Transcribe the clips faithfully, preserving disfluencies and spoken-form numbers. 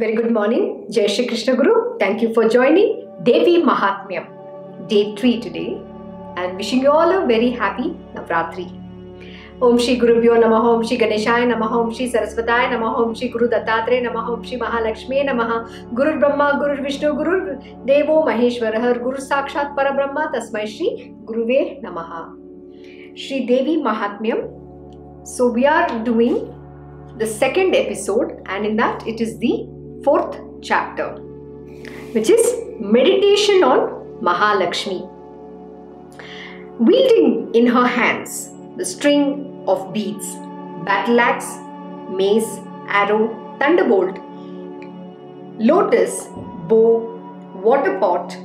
Very good morning. Jai Shri Krishna Guru. Thank you for joining Devi Mahatmyam, day three today, and wishing you all a very happy Navratri. Om Shri Gurubhyo Namaha, Om Shri Ganeshaya Namaha, Om Shri Saraswataya Namaha, Om Shri Guru Dattatre Namaha, Om Shri Mahalakshmi Namaha, Guru Brahma, Guru Vishnu, Guru Devo Maheshwarah, Guru Sakshat Parabrahma, Tasmai Shri Guruve Namaha. Shri Devi Mahatmyam. So we are doing the second episode, and in that it is the fourth chapter, which is meditation on Mahalakshmi. Wielding in her hands the string of beads, battle axe, mace, arrow, thunderbolt, lotus, bow, water pot,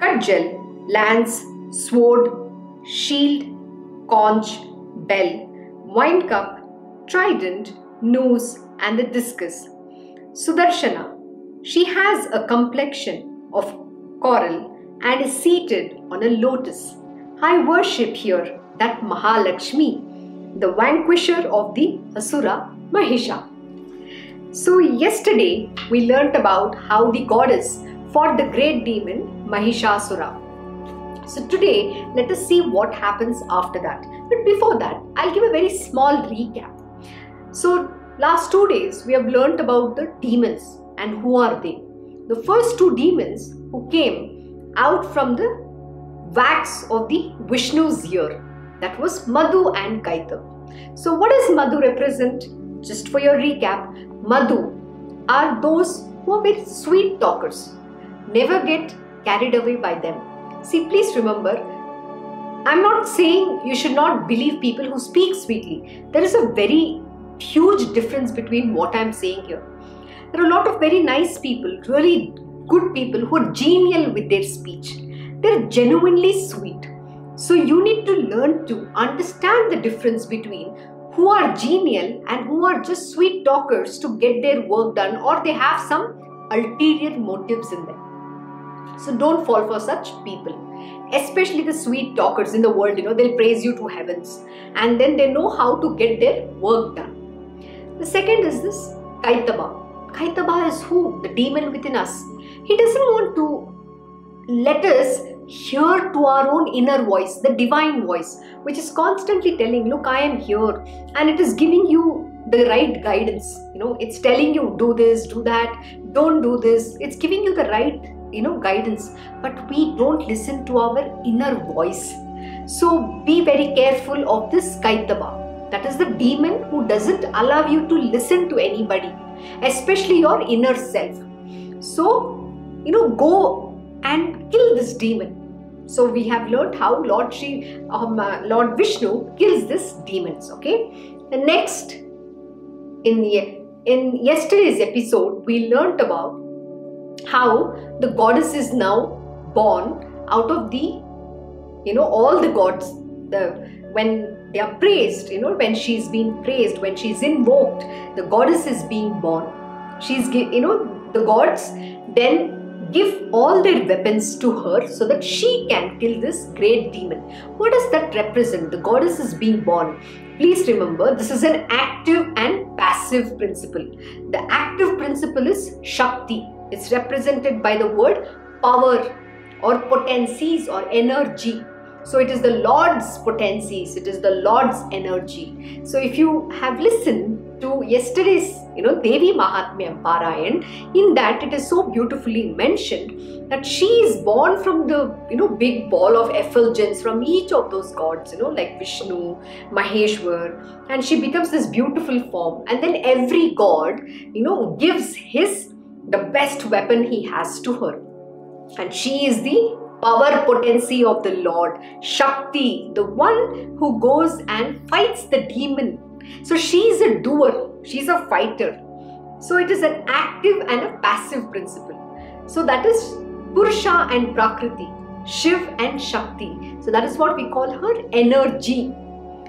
cudgel, lance, sword, shield, conch, bell, wine cup, trident, noose, and the discus. Sudarshana. She has a complexion of coral and is seated on a lotus. I worship here that Mahalakshmi, the vanquisher of the Asura Mahisha. So yesterday we learnt about how the goddess fought the great demon Mahishasura. So today let us see what happens after that. But before that, I'll give a very small recap. So last two days we have learnt about the demons and who are they. The first two demons who came out from the wax of the Vishnu's ear, that was Madhu and Kaitabh. So what does Madhu represent? Just for your recap, Madhu are those who are very sweet talkers. Never get carried away by them. See, please remember, I'm not saying you should not believe people who speak sweetly. There is a very huge difference between what I'm saying here. There are a lot of very nice people, really good people who are genial with their speech. They're genuinely sweet. So you need to learn to understand the difference between who are genial and who are just sweet talkers to get their work done, or they have some ulterior motives in them. So don't fall for such people. Especially the sweet talkers in the world, you know, they'll praise you to heavens and then they know how to get their work done. The second is this Kaitabha. Kaitabha is who? The demon within us. He doesn't want to let us hear to our own inner voice, the divine voice, which is constantly telling, look, I am here, and it is giving you the right guidance. You know, it's telling you do this, do that, don't do this. It's giving you the right, you know, guidance, but we don't listen to our inner voice. So be very careful of this Kaitabha. That is the demon who doesn't allow you to listen to anybody, especially your inner self. So, you know, go and kill this demon. So we have learnt how Lord Shri, um, uh, Lord Vishnu kills this demons. Okay. The next, in the in yesterday's episode, we learnt about how the goddess is now born out of the, you know, all the gods. The when. They are praised, you know, when she is being praised, when she is invoked, the goddess is being born. She is, you know, the gods then give all their weapons to her so that she can kill this great demon. What does that represent? The goddess is being born. Please remember, this is an active and passive principle. The active principle is Shakti. It's represented by the word power or potencies or energy. So it is the Lord's potencies, it is the Lord's energy. So if you have listened to yesterday's, you know, Devi Mahatmyam Parayan, in that it is so beautifully mentioned that she is born from the, you know, big ball of effulgence from each of those gods, you know, like Vishnu, Maheshwar, and she becomes this beautiful form. And then every god, you know, gives his, the best weapon he has to her. And she is the power potency of the Lord, Shakti, the one who goes and fights the demon. So she is a doer, she is a fighter. So it is an active and a passive principle. So that is Purusha and Prakriti, Shiva and Shakti. So that is what we call her energy.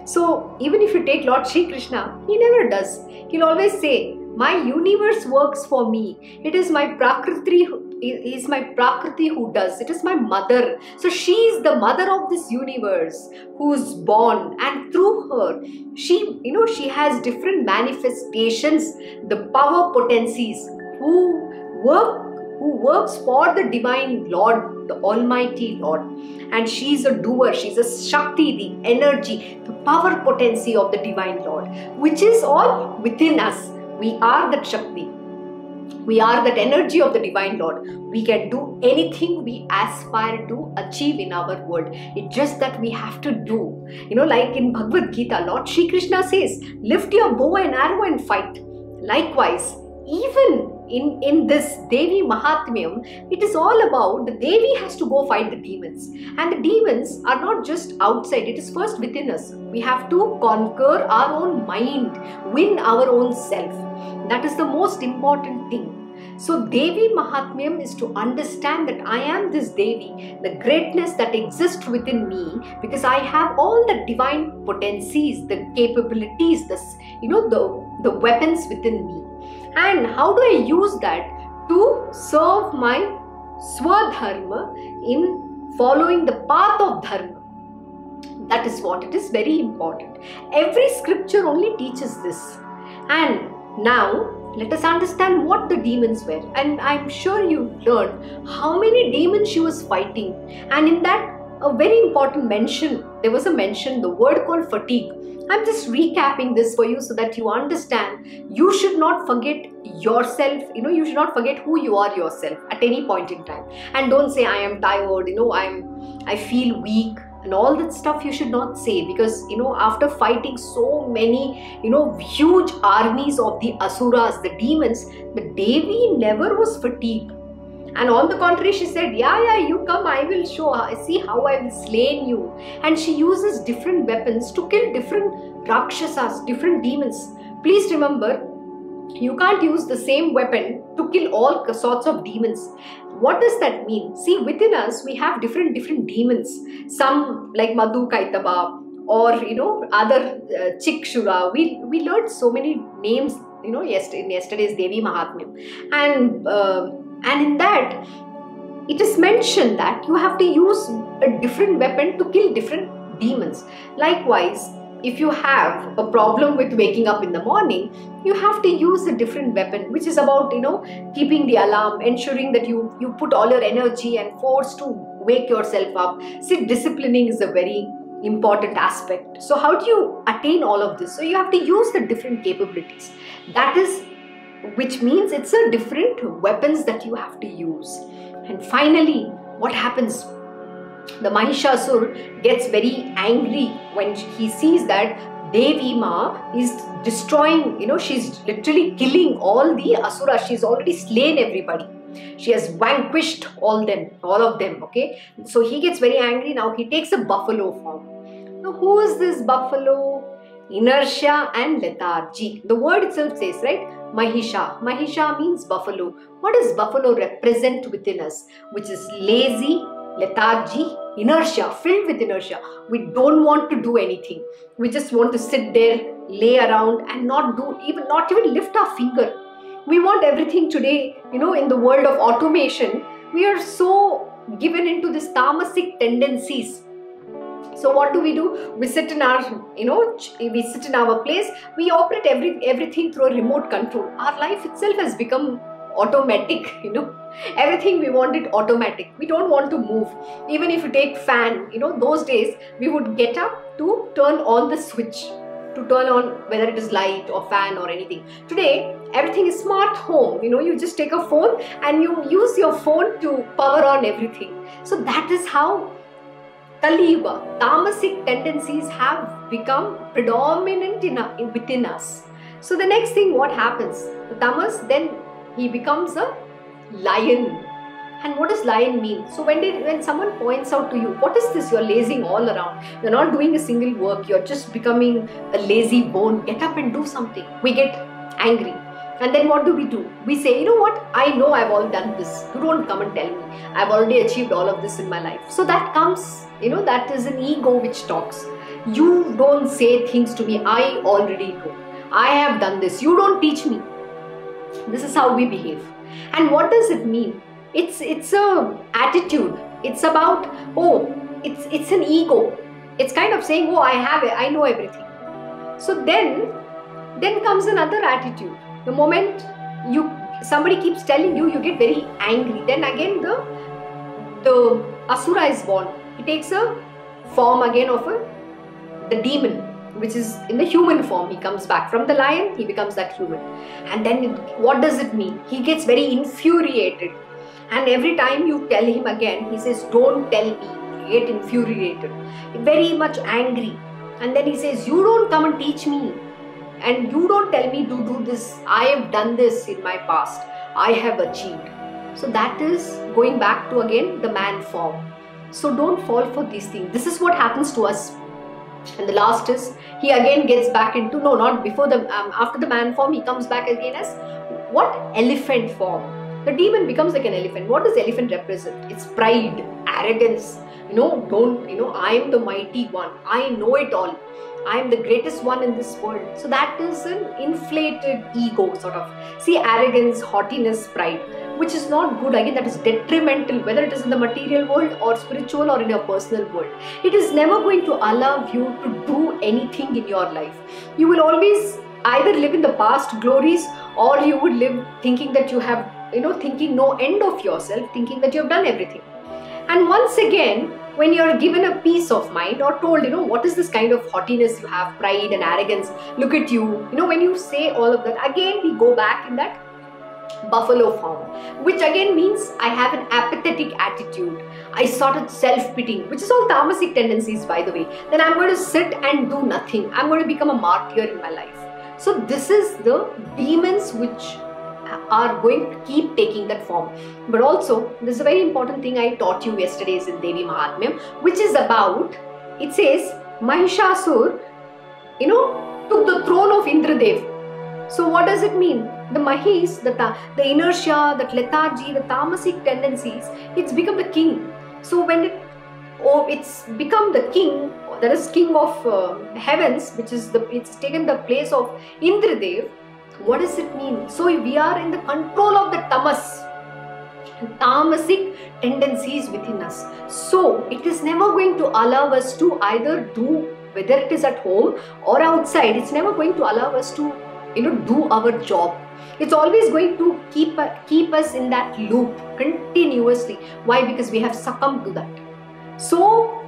So even if you take Lord Shri Krishna, he never does. He'll always say, my universe works for me. It is my Prakriti It is my Prakriti who does. It is my mother. So she is the mother of this universe who is born, and through her, she, you know, she has different manifestations, the power potencies who work who works for the divine Lord, the Almighty Lord. And she is a doer, she is a Shakti, the energy, the power potency of the divine Lord, which is all within us. We are that Shakti. We are that energy of the divine Lord. We can do anything we aspire to achieve in our world. It's just that we have to do. You know, like in Bhagavad Gita, Lord Shri Krishna says, lift your bow and arrow and fight. Likewise, even in, in this Devi Mahatmyam, it is all about the Devi has to go fight the demons. And the demons are not just outside, it is first within us. We have to conquer our own mind, win our own self. That is the most important thing. So Devi Mahatmyam is to understand that I am this Devi, the greatness that exists within me, because I have all the divine potencies, the capabilities, the, you know, the, the weapons within me. And how do I use that to serve my Swadharma in following the path of Dharma? That is what it is, very important. Every scripture only teaches this. And now let us understand what the demons were, and I'm sure you learned how many demons she was fighting. And in that, a very important mention, there was a mention, the word called fatigue. I'm just recapping this for you so that you understand. You should not forget yourself, you know, you should not forget who you are yourself at any point in time. And don't say I am tired, you know, I'm I feel weak. And all that stuff you should not say, because, you know, after fighting so many, you know, huge armies of the Asuras, the demons, the Devi never was fatigued. And on the contrary, she said, yeah, yeah, you come, I will show, see how I will slay you. And she uses different weapons to kill different Rakshasas, different demons. Please remember, you can't use the same weapon to kill all sorts of demons. What does that mean? See, within us, we have different, different demons. Some like Madhu, Kaitabh, or, you know, other uh, Chikshura. We, we learned so many names, you know, yesterday, in yesterday's Devi Mahatmyam. And, uh, and in that, it is mentioned that you have to use a different weapon to kill different demons. Likewise, if you have a problem with waking up in the morning, you have to use a different weapon, which is about, you know, keeping the alarm, ensuring that you, you put all your energy and force to wake yourself up. See, disciplining is a very important aspect. So how do you attain all of this? So you have to use the different capabilities. That is, which means it's a different weapons that you have to use. And finally, what happens? The Mahishasura gets very angry when he sees that Devi Ma is destroying, you know, she's literally killing all the Asuras. She's already slain everybody. She has vanquished all them, all of them, okay? So he gets very angry. Now he takes a buffalo form. Now who is this buffalo? Inertia and lethargy. The word itself says, right? Mahisha. Mahisha means buffalo. What does buffalo represent within us? Which is lazy, lethargy, inertia, filled with inertia. We don't want to do anything. We just want to sit there, lay around and not do, even not even lift our finger. We want everything today, you know, in the world of automation, we are so given into this tamasic tendencies. So what do we do? We sit in our, you know, we sit in our place. We operate every, everything through a remote control. Our life itself has become automatic, you know. Everything we want it automatic. We don't want to move. Even if you take fan, you know, those days we would get up to turn on the switch, to turn on whether it is light or fan or anything. Today, everything is smart home. You know, you just take a phone and you use your phone to power on everything. So that is how Kaliba, tamasic tendencies have become predominant in, in within us. So the next thing, what happens? The tamas, then he becomes a lion. And what does lion mean? So when they, when someone points out to you, what is this? You're lazing all around. You're not doing a single work. You're just becoming a lazy bone. Get up and do something. We get angry. And then what do we do? We say, you know what? I know I've all done this. You don't come and tell me. I've already achieved all of this in my life. So that comes, you know, that is an ego which talks. You don't say things to me. I already know. I have done this. You don't teach me. This is how we behave. And what does it mean? It's it's a attitude. It's about, oh, it's it's an ego. It's kind of saying, oh, I have it, I know everything. So then, then comes another attitude. The moment you somebody keeps telling you, you get very angry. Then again the the Asura is born. He takes a form again of a the demon, which is in the human form. He comes back from the lion, he becomes that human. And then what does it mean? He gets very infuriated. And every time you tell him again, he says, don't tell me. Get infuriated. Very much angry. And then he says, you don't come and teach me. And you don't tell me to do this. I have done this in my past. I have achieved. So that is going back to again the man form. So don't fall for these things. This is what happens to us. And the last is, he again gets back into, no, not before the, um, after the man form, he comes back again as what? Elephant form. The demon becomes like an elephant. What does elephant represent? It's pride, arrogance, you know, don't, you know, I am the mighty one. I know it all. I am the greatest one in this world. So that is an inflated ego sort of. See, arrogance, haughtiness, pride, which is not good. Again, that is detrimental, whether it is in the material world or spiritual or in your personal world. It is never going to allow you to do anything in your life. You will always either live in the past glories, or you would live thinking that you have, you know, thinking no end of yourself, thinking that you have done everything. And once again, when you are given a peace of mind or told, you know, what is this kind of haughtiness you have, pride and arrogance, look at you. You know, when you say all of that, again, we go back in that buffalo form, which again means I have an apathetic attitude. I sort of self-pitying, which is all tamasic tendencies, by the way. Then I'm going to sit and do nothing. I'm going to become a martyr in my life. So this is the demons which are going to keep taking that form. But also, this is a very important thing I taught you yesterday is in Devi Mahatmyam, which is about, it says, Mahishasur, you know, took the throne of Indradev. So what does it mean? The Mahis, the, the inertia, that lethargy, the tamasic tendencies, it's become the king. So when it, oh, it's become the king, that is king of uh, heavens, which is the, it's taken the place of Indradev. What does it mean? So we are in the control of the tamas, tamasic tendencies within us. So it is never going to allow us to either do, whether it is at home or outside, it's never going to allow us to, you know, do our job. It's always going to keep, keep us in that loop continuously. Why? Because we have succumbed to that. So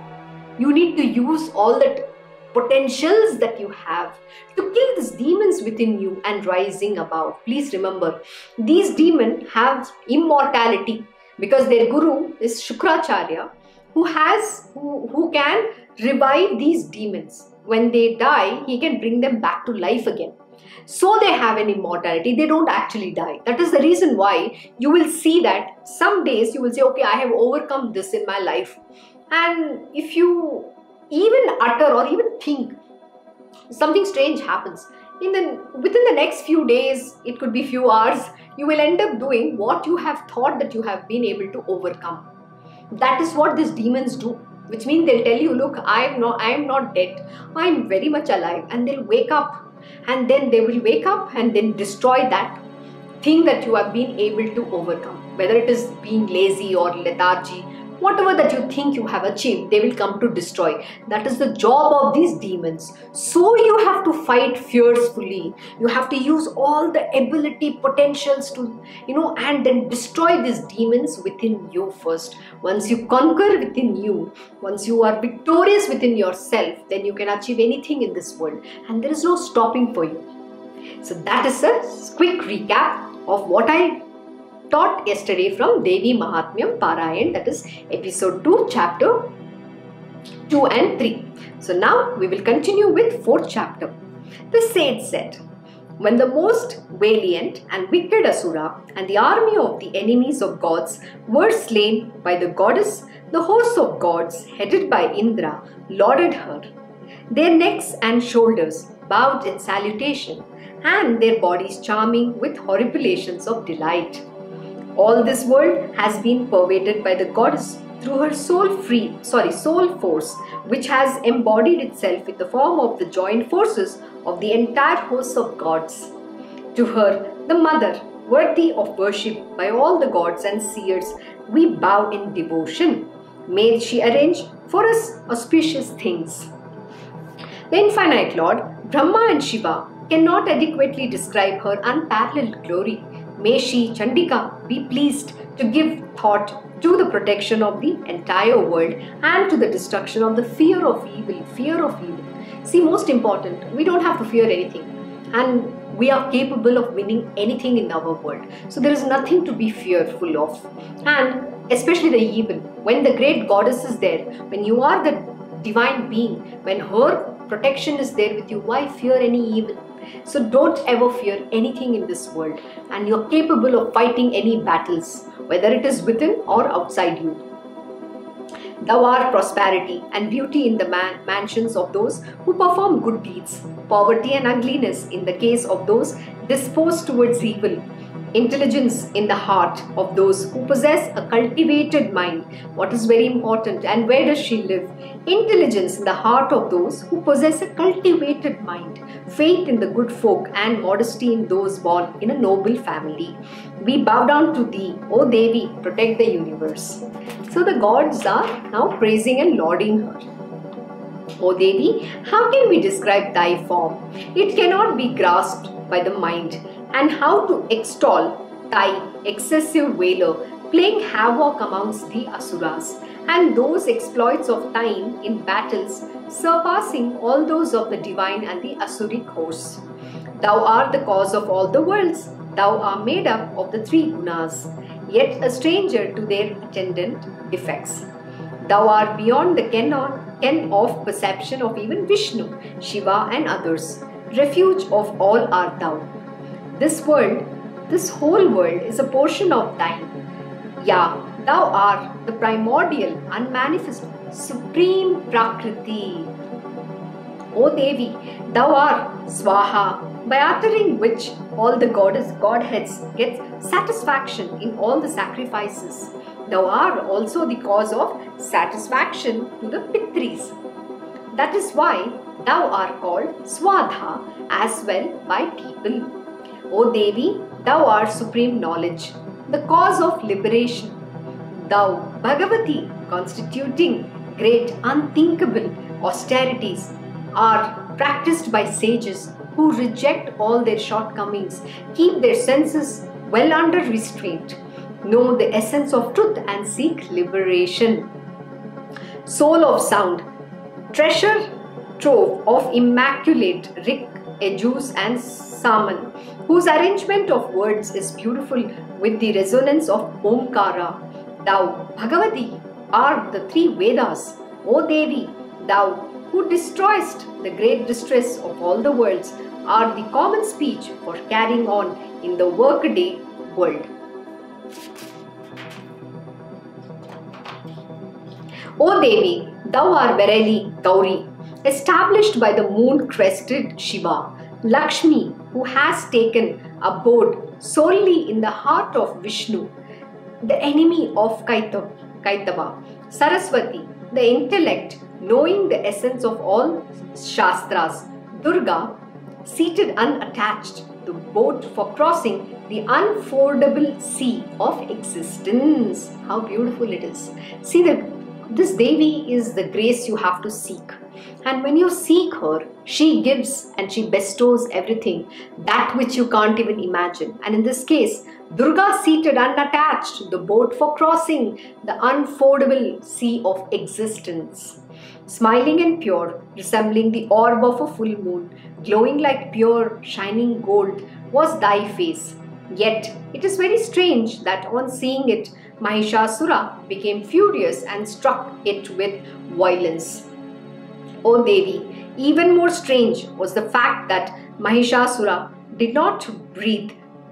you need to use all that potentials that you have to kill these demons within you and rising above. Please remember, these demons have immortality because their guru is Shukracharya, who has, who, who can revive these demons. When they die, he can bring them back to life again. So they have an immortality, they don't actually die. That is the reason why you will see that some days you will say, okay, I have overcome this in my life. And if you even utter or even think, something strange happens. In the, within the next few days, it could be few hours, you will end up doing what you have thought that you have been able to overcome. That is what these demons do. Which means they'll tell you, look, I am not, I am not dead. I am very much alive. And they'll wake up. And then they will wake up and then destroy that thing that you have been able to overcome. Whether it is being lazy or lethargy, whatever that you think you have achieved, they will come to destroy. That is the job of these demons. So you have to fight fiercely. You have to use all the ability potentials to, you know, and then destroy these demons within you first. Once you conquer within you, once you are victorious within yourself, then you can achieve anything in this world. And there is no stopping for you. So that is a quick recap of what I taught yesterday from Devi Mahatmyam Parayan, that is episode two, chapter two and three. So now we will continue with fourth chapter. The sage said, when the most valiant and wicked Asura and the army of the enemies of gods were slain by the goddess, the hosts of gods headed by Indra lauded her. Their necks and shoulders bowed in salutation and their bodies charming with horripilations of delight. All this world has been pervaded by the goddess through her soul free, sorry, soul force, which has embodied itself in the form of the joint forces of the entire hosts of gods. To her, the mother, worthy of worship by all the gods and seers, we bow in devotion. May she arrange for us auspicious things. The infinite Lord, Brahma and Shiva, cannot adequately describe her unparalleled glory, May she, Chandika, be pleased to give thought to the protection of the entire world and to the destruction of the fear of evil. Fear of evil. See, most important, we don't have to fear anything. And we are capable of winning anything in our world. So there is nothing to be fearful of. And especially the evil. When the great goddess is there, when you are the divine being, when her protection is there with you, why fear any evil? So don't ever fear anything in this world. And you're capable of fighting any battles, whether it is within or outside you. Thou art prosperity and beauty in the man mansions of those who perform good deeds, poverty and ugliness in the case of those disposed towards evil, intelligence in the heart of those who possess a cultivated mind. What is very important, and where does she live? Intelligence in the heart of those who possess a cultivated mind, faith in the good folk and modesty in those born in a noble family. We bow down to thee, O Devi, protect the universe. So the gods are now praising and lauding her. O Devi, how can we describe thy form? It cannot be grasped by the mind. And how to extol thy excessive valor, playing havoc amongst the asuras, and those exploits of thine in battles surpassing all those of the divine and the asuric horse. Thou art the cause of all the worlds, thou art made up of the three gunas, yet a stranger to their attendant defects. Thou art beyond the ken of perception of even Vishnu, Shiva and others, refuge of all art thou. This world, this whole world is a portion of thine. Yeah, thou art the primordial, unmanifest, supreme Prakriti. O Devi, thou art Swaha, by uttering which all the goddess godheads get satisfaction in all the sacrifices. Thou art also the cause of satisfaction to the Pitris. That is why thou art called Swadha as well by people. O Devi, thou art supreme knowledge, the cause of liberation. Thou, Bhagavati, constituting great unthinkable austerities, are practiced by sages who reject all their shortcomings, keep their senses well under restraint, know the essence of truth and seek liberation. Soul of sound, treasure trove of immaculate Rig, Ayuṣ and Saman, whose arrangement of words is beautiful with the resonance of Omkara. Thou, Bhagavati, art the three Vedas. O Devi, thou, who destroyest the great distress of all the worlds, art the common speech for carrying on in the workaday world. O Devi, thou art verily Dauri, established by the moon-crested Shiva, Lakshmi, who has taken abode solely in the heart of Vishnu, the enemy of Kaitabh, Kaitabha, Saraswati, the intellect, knowing the essence of all Shastras, Durga, seated unattached, the boat for crossing the unfordable sea of existence. How beautiful it is. See, the, this Devi is the grace you have to seek. And when you seek her, she gives and she bestows everything, that which you can't even imagine. And in this case, Durga seated unattached, the boat for crossing the unfordable sea of existence. Smiling and pure, resembling the orb of a full moon, glowing like pure, shining gold, was thy face. Yet it is very strange that on seeing it, Mahishasura became furious and struck it with violence. O Devi, even more strange was the fact that Mahishasura did not breathe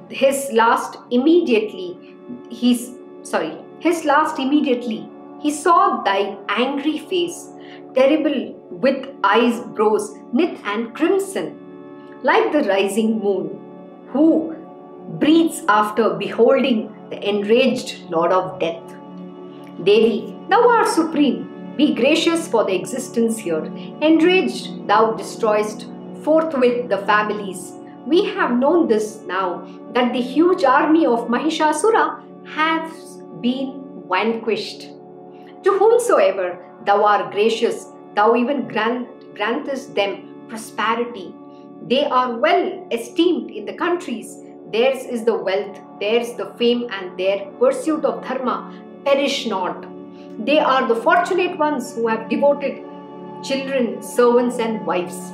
his last immediately. He's sorry, his last immediately. He saw thy angry face, terrible with eyes brows knit and crimson, like the rising moon, who breathes after beholding the enraged Lord of Death. Devi, thou art supreme. Be gracious for the existence here. Enraged, thou destroyest forthwith the families. We have known this now, that the huge army of Mahishasura has been vanquished. To whomsoever thou art gracious, thou even grant, grantest them prosperity. They are well esteemed in the countries. Theirs is the wealth, theirs the fame, and their pursuit of dharma. Perish not. They are the fortunate ones who have devoted children, servants, and wives.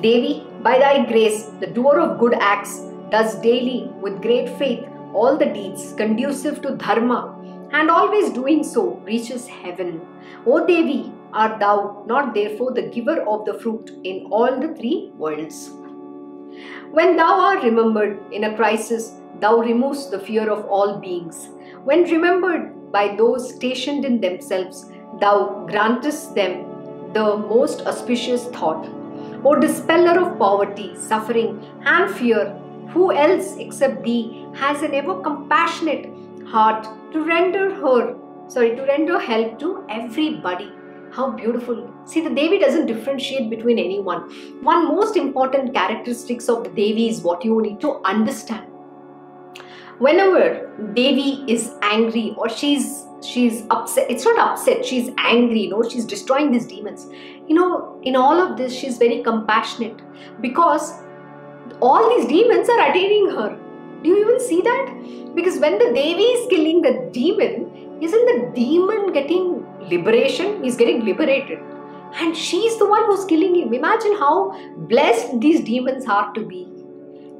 Devi, by thy grace, the doer of good acts, does daily with great faith all the deeds conducive to dharma, and always doing so reaches heaven. O Devi, art thou not therefore the giver of the fruit in all the three worlds? When thou art remembered in a crisis, thou removest the fear of all beings. When remembered by those stationed in themselves, thou grantest them the most auspicious thought. O dispeller of poverty, suffering, and fear, who else except thee has an ever compassionate heart to render her, sorry, to render help to everybody? How beautiful. See, the Devi doesn't differentiate between anyone. One most important characteristics of the Devi is what you need to understand. Whenever Devi is angry or she's she's upset, it's not upset, she's angry, you know, she's destroying these demons. You know, in all of this, she's very compassionate because all these demons are attaining her. Do you even see that? Because when the Devi is killing the demon, isn't the demon getting liberation? He's getting liberated. And she's the one who's killing him. Imagine how blessed these demons are to be.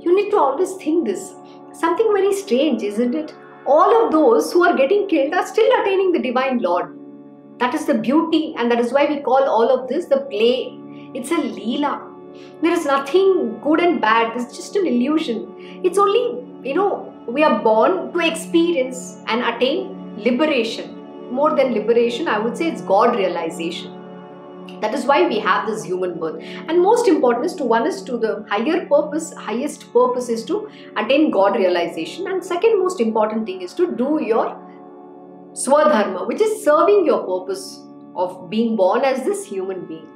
You need to always think this. Something very strange, isn't it? All of those who are getting killed are still attaining the Divine Lord. That is the beauty, and that is why we call all of this the play. It's a leela. There is nothing good and bad. It's just an illusion. It's only, you know, we are born to experience and attain liberation. More than liberation, I would say it's God realization. That is why we have this human birth. And most important is to one is to the higher purpose, highest purpose is to attain God realization. And second most important thing is to do your swadharma, which is serving your purpose of being born as this human being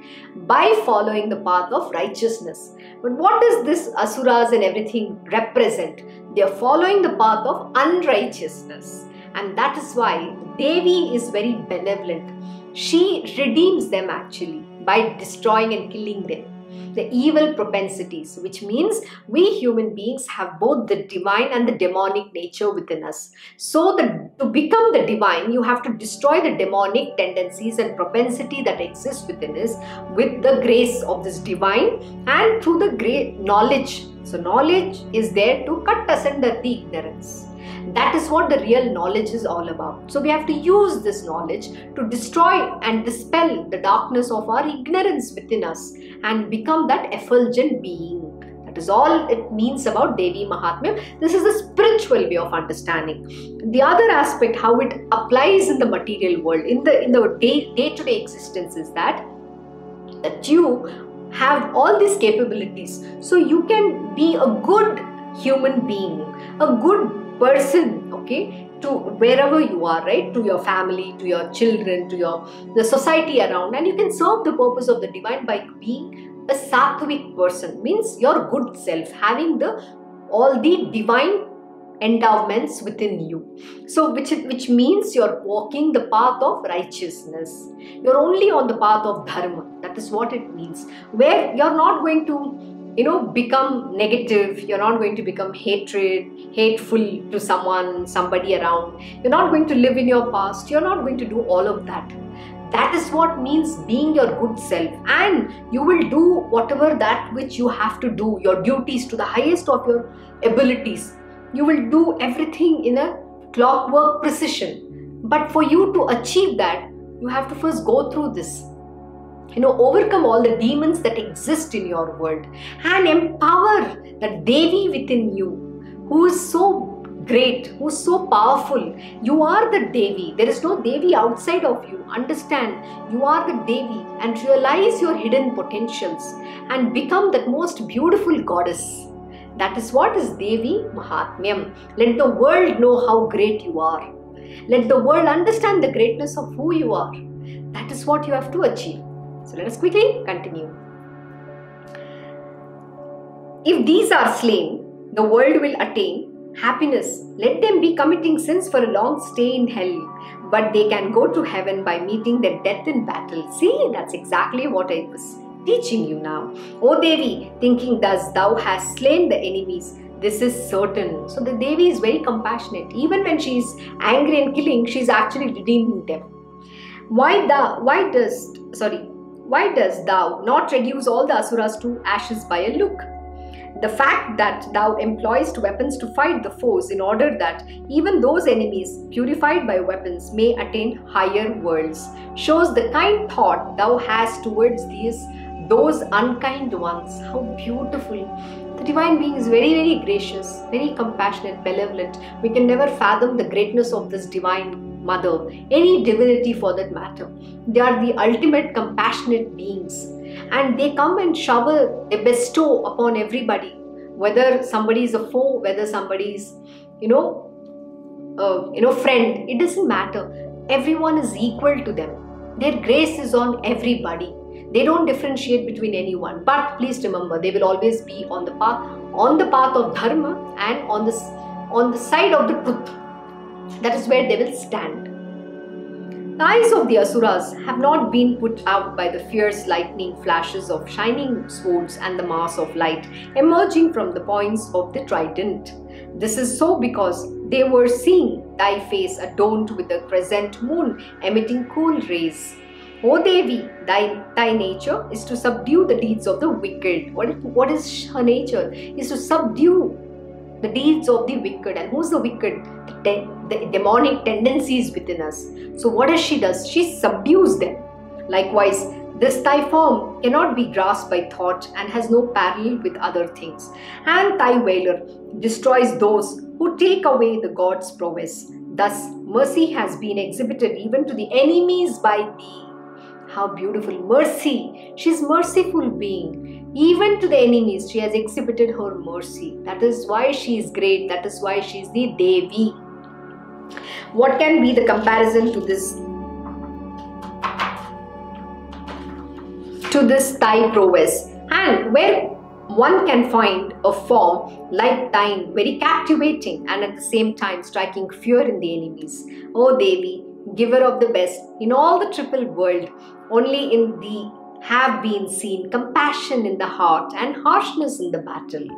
by following the path of righteousness. But what does this asuras and everything represent? They are following the path of unrighteousness. And that is why Devi is very benevolent. She redeems them actually by destroying and killing them, the evil propensities, which means we human beings have both the divine and the demonic nature within us. So that to become the divine, you have to destroy the demonic tendencies and propensity that exist within us with the grace of this divine and through the great knowledge. So knowledge is there to cut asunder the ignorance. That is what the real knowledge is all about. So we have to use this knowledge to destroy and dispel the darkness of our ignorance within us and become that effulgent being. That is all it means about Devi Mahatmyam. This is the spiritual way of understanding. The other aspect, how it applies in the material world, in the in the day, day-to-day existence, is that, that you have all these capabilities. So you can be a good human being, a good person, okay, to wherever you are, right, to your family, to your children, to your the society around, and you can serve the purpose of the divine by being a sattvic person, means your good self, having the all the divine endowments within you. So which which means you're walking the path of righteousness. You're only on the path of dharma. That is what it means, where you're not going to, you know, become negative. You're not going to become hatred, hateful to someone, somebody around. You're not going to live in your past. You're not going to do all of that. That is what means being your good self. And you will do whatever that which you have to do, your duties to the highest of your abilities. You will do everything in a clockwork precision. But for you to achieve that, you have to first go through this. You know, overcome all the demons that exist in your world and empower the Devi within you, who is so great, who is so powerful. You are the Devi. There is no Devi outside of you. Understand, you are the Devi, and realize your hidden potentials and become that most beautiful goddess. That is what is Devi Mahatmyam. Let the world know how great you are. Let the world understand the greatness of who you are. That is what you have to achieve. So let us quickly continue. If these are slain, the world will attain happiness. Let them be committing sins for a long stay in hell, but they can go to heaven by meeting their death in battle. See, that's exactly what I was teaching you now. O Devi, thinking thus, thou hast slain the enemies. This is certain. So the Devi is very compassionate. Even when she is angry and killing, she is actually redeeming them. Why thou? Why does? Sorry. Why does thou not reduce all the asuras to ashes by a look? The fact that thou employest weapons to fight the foes in order that even those enemies purified by weapons may attain higher worlds shows the kind thought thou hast towards these those unkind ones. How beautiful! The Divine Being is very, very gracious, very compassionate, benevolent. We can never fathom the greatness of this Divine Mother, any divinity for that matter. They are the ultimate compassionate beings. And they come and shower, they bestow upon everybody, whether somebody is a foe, whether somebody is, you know, uh, you know, friend, it doesn't matter. Everyone is equal to them. Their grace is on everybody. They don't differentiate between anyone. But please remember, they will always be on the path, on the path of dharma and on the, on the side of the truth. That is where they will stand. The eyes of the asuras have not been put out by the fierce lightning flashes of shining swords and the mass of light emerging from the points of the trident. This is so because they were seeing thy face adorned with the crescent moon emitting cool rays. O Devi, thy, thy nature is to subdue the deeds of the wicked. What, what is her nature? Is to subdue the deeds of the wicked. And who's the wicked? The, de the demonic tendencies within us. So what does she does? She subdues them. Likewise, this thy form cannot be grasped by thought and has no parallel with other things. And thy valor destroys those who take away the God's prowess. Thus, mercy has been exhibited even to the enemies by thee. How beautiful! Mercy! She is merciful being. Even to the enemies, she has exhibited her mercy. That is why she is great. That is why she is the Devi. What can be the comparison to this? To this thy prowess. And where one can find a form like thine, very captivating and at the same time striking fear in the enemies. O Devi, giver of the best in all the triple world, only in thee have been seen compassion in the heart and harshness in the battle.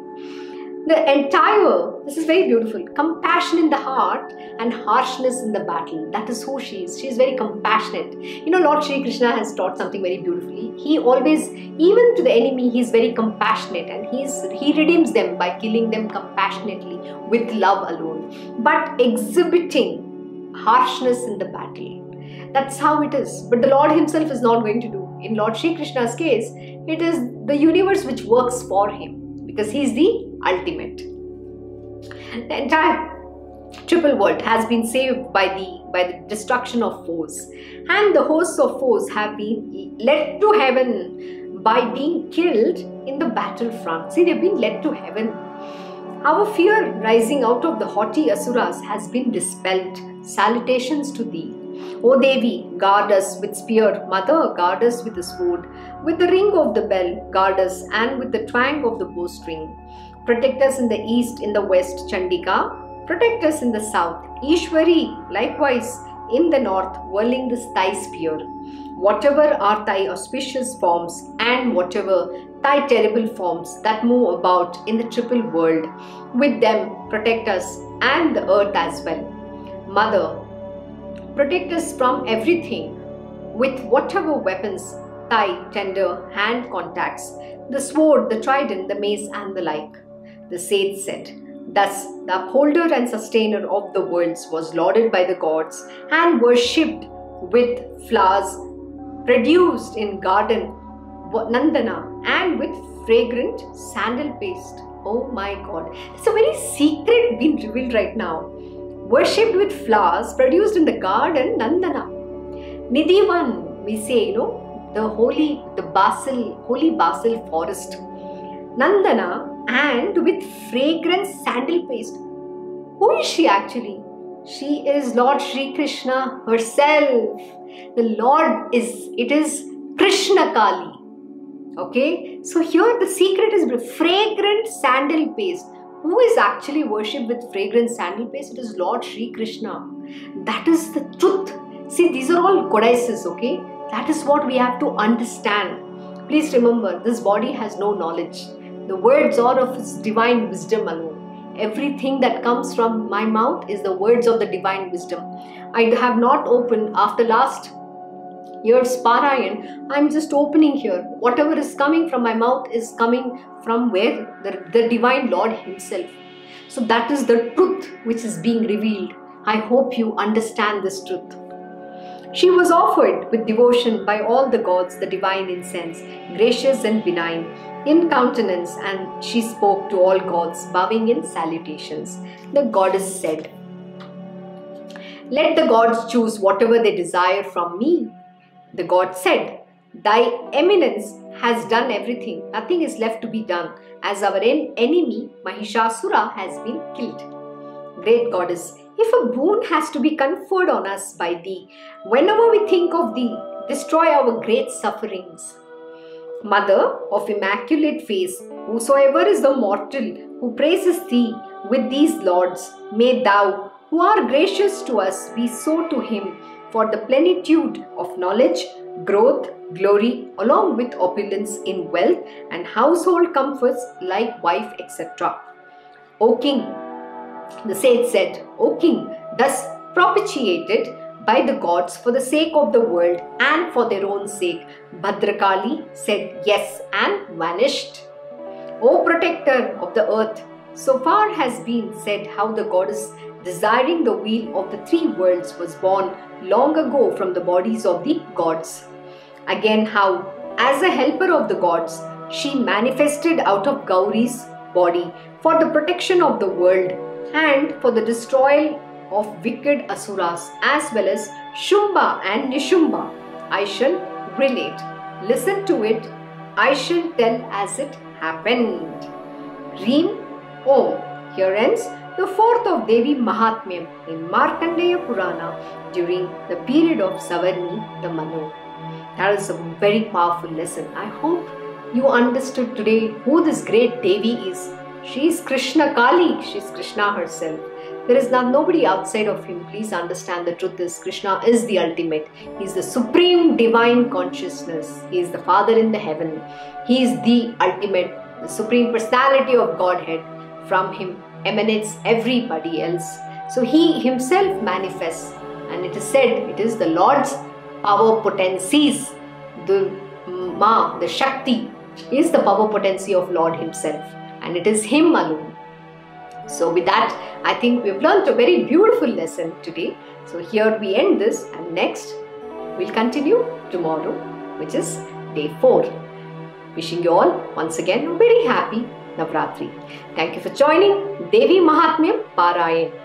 The entire, this is very beautiful, compassion in the heart and harshness in the battle. That is who she is. She is very compassionate. You know, Lord Shri Krishna has taught something very beautifully. He always, even to the enemy, he is very compassionate and he, is, he redeems them by killing them compassionately with love alone. But exhibiting harshness in the battle. That's how it is. But the Lord himself is not going to do. In Lord Shri Krishna's case, it is the universe which works for him because he is the ultimate. The entire triple world has been saved by the, by the destruction of foes, and the hosts of foes have been led to heaven by being killed in the battlefront. See, they've been led to heaven. Our fear rising out of the haughty asuras has been dispelled. Salutations to thee. O Devi, guard us with spear, mother, guard us with the sword, with the ring of the bell, guard us, and with the twang of the bowstring. Protect us in the east, in the west, Chandika. Protect us in the south, Ishwari, likewise in the north, whirling this thy spear. Whatever are thy auspicious forms, and whatever thy terrible forms that move about in the triple world, with them protect us and the earth as well. Mother, protect us from everything with whatever weapons thy tender hand contacts, the sword, the trident, the mace and the like. The sage said, thus the upholder and sustainer of the worlds was lauded by the gods and worshipped with flowers produced in garden Nandana and with fragrant sandal paste. Oh my God, it's a very secret being revealed right now. Worshipped with flowers produced in the garden Nandana. Nidivan, we say, you know, the holy, the basil, holy basil forest. Nandana and with fragrant sandal paste. Who is she actually? She is Lord Shri Krishna herself. The Lord is, it is Krishna Kali. Okay, so here the secret is fragrant sandal paste. Who is actually worshipped with fragrant sandal paste? It is Lord Shri Krishna. That is the truth. See, these are all goddesses, okay? That is what we have to understand. Please remember, this body has no knowledge. The words are of his divine wisdom alone. Everything that comes from my mouth is the words of the divine wisdom. I have not opened after last year's Parayan. I'm just opening here. Whatever is coming from my mouth is coming from where? The, the divine Lord himself. So that is the truth which is being revealed. I hope you understand this truth. She was offered with devotion by all the gods the divine incense, gracious and benign, in countenance, and she spoke to all gods, bowing in salutations. The goddess said, "Let the gods choose whatever they desire from me." The god said, "Thy eminence has done everything. Nothing is left to be done, as our enemy Mahishasura has been killed. Great goddess, if a boon has to be conferred on us by thee, whenever we think of thee, destroy our great sufferings. Mother of immaculate face, whosoever is the mortal who praises thee with these lords, may thou, who art gracious to us, be so to him, for the plenitude of knowledge, growth, glory, along with opulence in wealth and household comforts like wife, et cetera. O king," the sage said, "O king, thus propitiated by the gods for the sake of the world and for their own sake," Bhadrakali said yes and vanished. "O protector of the earth, so far has been said how the goddess, desiring the wheel of the three worlds, was born long ago from the bodies of the gods. Again how, as a helper of the gods, she manifested out of Gauri's body for the protection of the world and for the destroyal of wicked asuras, as well as Shumba and Nishumba. I shall relate. Listen to it. I shall tell as it happened." Reem Om. Here ends the fourth of Devi Mahatmyam in Markandeya Purana during the period of Savarni the Manu. That is a very powerful lesson. I hope you understood today who this great Devi is. She is Krishna Kali. She is Krishna herself. There is not nobody outside of him. Please understand the truth is Krishna is the ultimate. He is the supreme divine consciousness. He is the Father in the heaven. He is the ultimate, the supreme personality of Godhead. From him emanates everybody else. So he himself manifests, and it is said it is the Lord's power potencies. The Ma, the Shakti, is the power potency of Lord himself. And it is him alone. So with that, I think we've learnt a very beautiful lesson today. So here we end this, and next we'll continue tomorrow, which is day four. Wishing you all once again a very happy Navratri. Thank you for joining Devi Mahatmyam Parayan.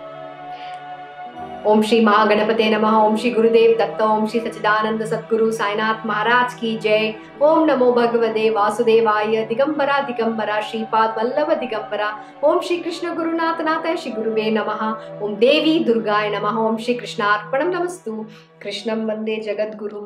Om Shri Mahaganapate Namaha, Om Shri Gurudev Datta, Om Shri Sachidananda Satguru Sainath Maharaj Ki Jai, Om Namo Bhagavade Vasudevaya, Dikambara Dikambara, Shri Pad Vallava Dikambara, Om Shri Krishna Guru Natanata Shri Guruve Namaha, Om Devi Durgaya Namaha, Om Shri Krishna Arpanam Namastu, Krishnam Vande Jagat Guru.